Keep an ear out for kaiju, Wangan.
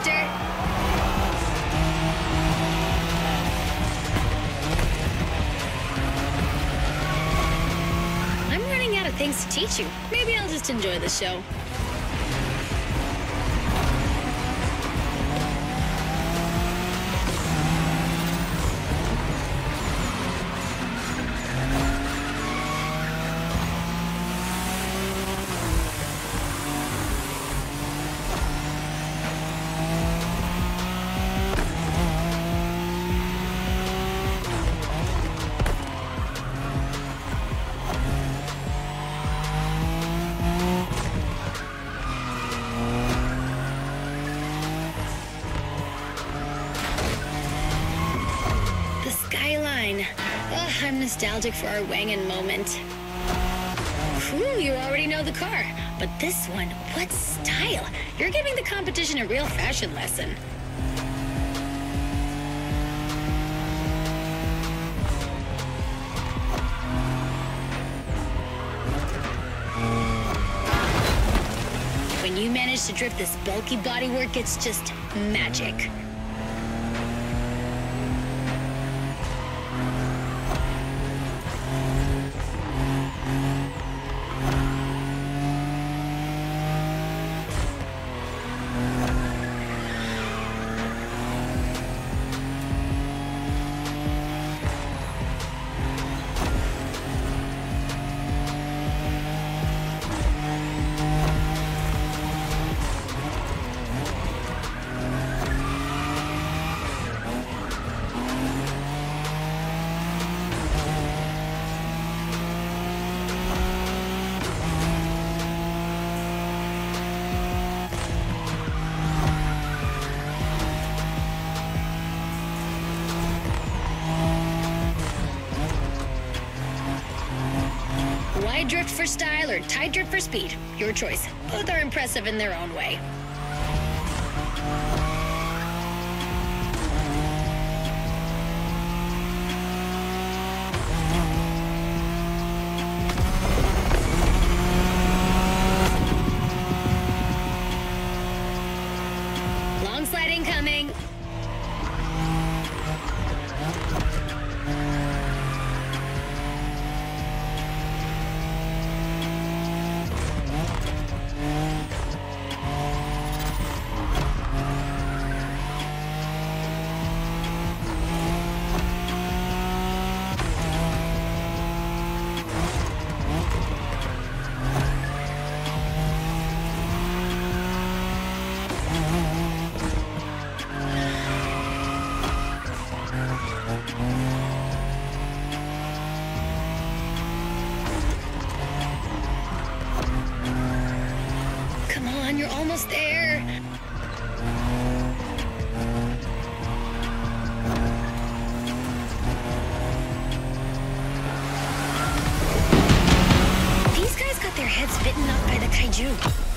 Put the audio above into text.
after. I'm running out of things to teach you. Maybe I'll just enjoy the show. I'm nostalgic for our Wangan moment. Ooh, you already know the car. But this one, what style? You're giving the competition a real fashion lesson. When you manage to drift this bulky bodywork, it's just magic. Wide drift for style or tight drift for speed? Your choice. Both are impressive in their own way. Long slide incoming. You're almost there. These guys got their heads bitten off by the kaiju.